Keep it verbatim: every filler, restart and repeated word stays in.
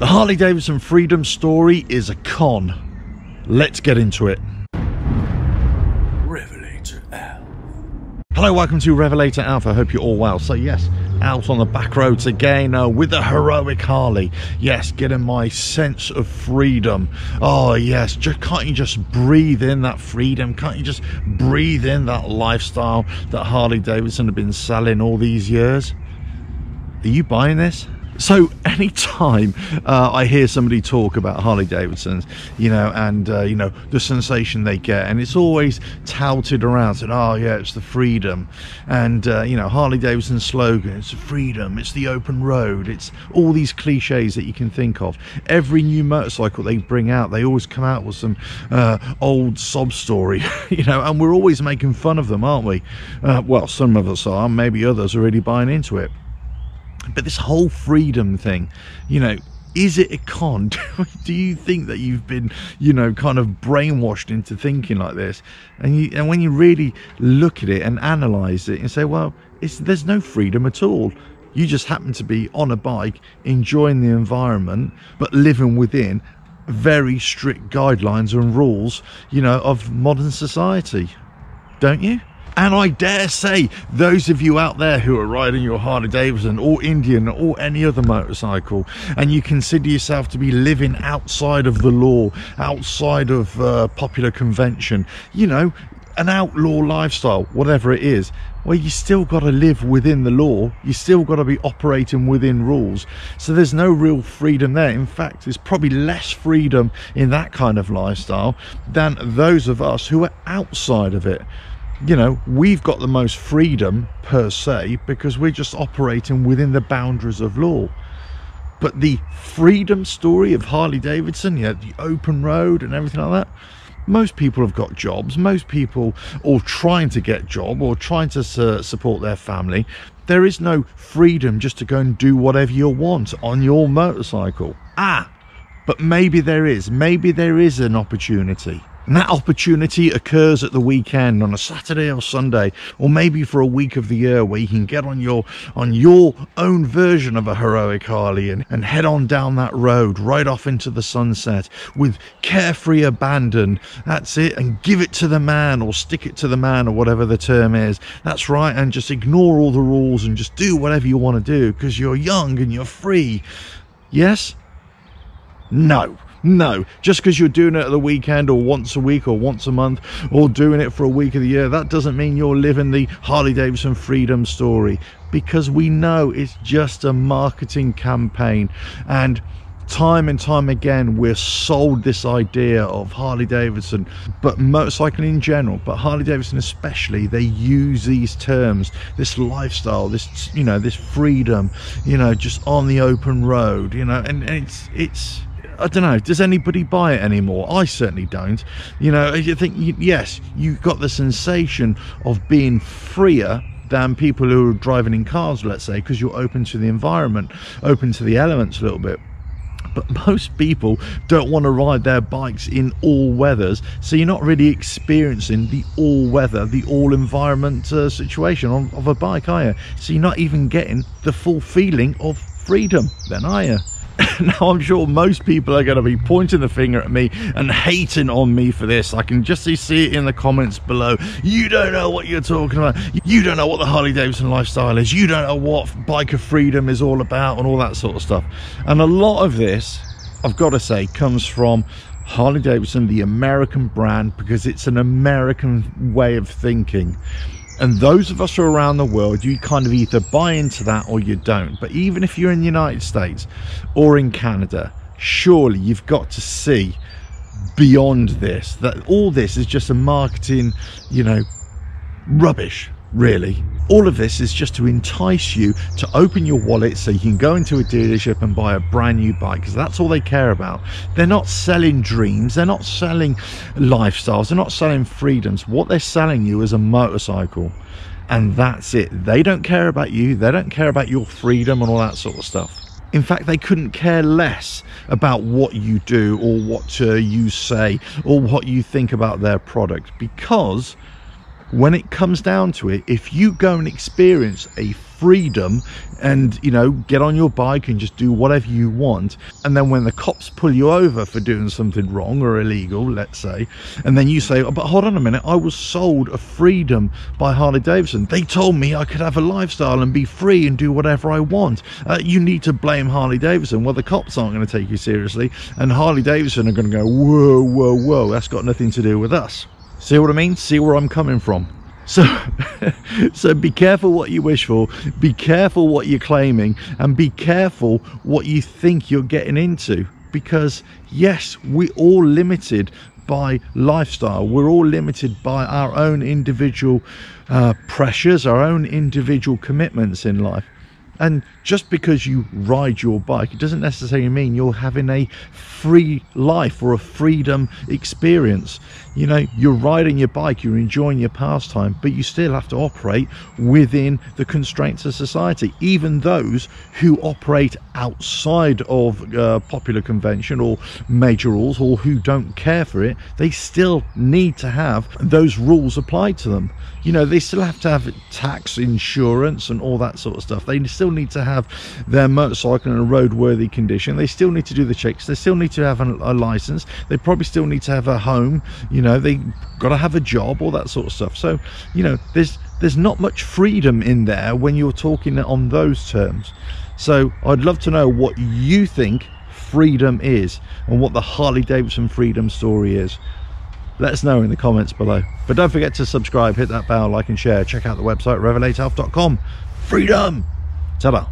The Harley-Davidson freedom story is a con. Let's get into it. Revelator Alf. Hello, welcome to Revelator Alf. I hope you're all well. So yes, out on the back roads again uh, with the heroic Harley. Yes, getting my sense of freedom. Oh yes, just, can't you just breathe in that freedom? Can't you just breathe in that lifestyle that Harley-Davidson have been selling all these years? Are you buying this? So anytime uh, I hear somebody talk about Harley-Davidsons, you know, and, uh, you know, the sensation they get, and it's always touted around, said, oh, yeah, it's the freedom. And, uh, you know, Harley-Davidson's slogan, it's the freedom, it's the open road, it's all these cliches that you can think of. Every new motorcycle they bring out, they always come out with some uh, old sob story, you know, and we're always making fun of them, aren't we? Uh, well, some of us are, maybe others are really buying into it. But this whole freedom thing, you know, is it a con? Do you think that you've been, you know, kind of brainwashed into thinking like this? And you, and when you really look at it and analyze it and say, well, it's, there's no freedom at all. You just happen to be on a bike, enjoying the environment, but living within very strict guidelines and rules, you know, of modern society, don't you? And I dare say, those of you out there who are riding your Harley-Davidson or Indian or any other motorcycle, and you consider yourself to be living outside of the law, outside of uh, popular convention, you know, an outlaw lifestyle, whatever it is, well, you still got to live within the law. You still got to be operating within rules. So there's no real freedom there. In fact, there's probably less freedom in that kind of lifestyle than those of us who are outside of it. You know, we've got the most freedom per se because we're just operating within the boundaries of law. But the freedom story of Harley-Davidson, you know, the open road and everything like that, most people have got jobs, most people are trying to get a job or trying to su support their family. There is no freedom just to go and do whatever you want on your motorcycle. Ah, but maybe there is, maybe there is an opportunity. And that opportunity occurs at the weekend on a Saturday or Sunday, or maybe for a week of the year where you can get on your on your own version of a heroic Harley and, and head on down that road right off into the sunset with carefree abandon. That's it, and give it to the man or stick it to the man or whatever the term is. That's right, and just ignore all the rules and just do whatever you want to do because you're young and you're free. Yes? No. No, just because you're doing it at the weekend or once a week or once a month or doing it for a week of the year, that doesn't mean you're living the Harley-Davidson freedom story, because we know it's just a marketing campaign. And time and time again, we're sold this idea of Harley-Davidson, but motorcycling in general, but Harley-Davidson especially, they use these terms, this lifestyle, this, you know, this freedom, you know, just on the open road, you know, and, and it's, it's, I don't know, does anybody buy it anymore? I certainly don't. You know, I think, yes, you've got the sensation of being freer than people who are driving in cars, let's say, because you're open to the environment, open to the elements a little bit. But most people don't want to ride their bikes in all weathers, so you're not really experiencing the all weather, the all environment uh, situation on, of a bike, are you? So you're not even getting the full feeling of freedom then, are you? Now, I'm sure most people are going to be pointing the finger at me and hating on me for this. I can just see it in the comments below. You don't know what you're talking about. You don't know what the Harley-Davidson lifestyle is. You don't know what Biker Freedom is all about and all that sort of stuff. And a lot of this, I've got to say, comes from Harley-Davidson, the American brand, because it's an American way of thinking. And those of us who are around the world, you kind of either buy into that or you don't. But even if you're in the United States or in Canada, surely you've got to see beyond this, that all this is just a marketing, you know, rubbish, really. All of this is just to entice you to open your wallet so you can go into a dealership and buy a brand new bike, because that's all they care about. They're not selling dreams, they're not selling lifestyles, they're not selling freedoms. What they're selling you is a motorcycle, and that's it. They don't care about you, they don't care about your freedom and all that sort of stuff. In fact, they couldn't care less about what you do or what uh, you say or what you think about their product, because when it comes down to it, if you go and experience a freedom and, you know, get on your bike and just do whatever you want. And then when the cops pull you over for doing something wrong or illegal, let's say, and then you say, oh, but hold on a minute, I was sold a freedom by Harley-Davidson. They told me I could have a lifestyle and be free and do whatever I want. Uh, you need to blame Harley-Davidson. Well, the cops aren't going to take you seriously, and Harley-Davidson are going to go, whoa, whoa, whoa, that's got nothing to do with us. See what I mean? See where I'm coming from? So, so be careful what you wish for, be careful what you're claiming, and be careful what you think you're getting into. Because yes, we're all limited by lifestyle, we're all limited by our own individual uh, pressures, our own individual commitments in life. And just because you ride your bike, it doesn't necessarily mean you're having a free life or a freedom experience. You know, you're riding your bike, you're enjoying your pastime, but you still have to operate within the constraints of society. Even those who operate outside of uh, popular convention or major rules, or who don't care for it, they still need to have those rules applied to them. You know, they still have to have tax, insurance, and all that sort of stuff. They still need to have their motorcycle in a roadworthy condition. They still need to do the checks. They still need to have a, a license. They probably still need to have a home. You know, they got to have a job, all that sort of stuff. So, you know, there's there's not much freedom in there when you're talking on those terms. So I'd love to know what you think freedom is and what the Harley-Davidson freedom story is. Let us know in the comments below. But don't forget to subscribe, hit that bell, like and share. Check out the website revelator alf dot com. Freedom! Ta-da.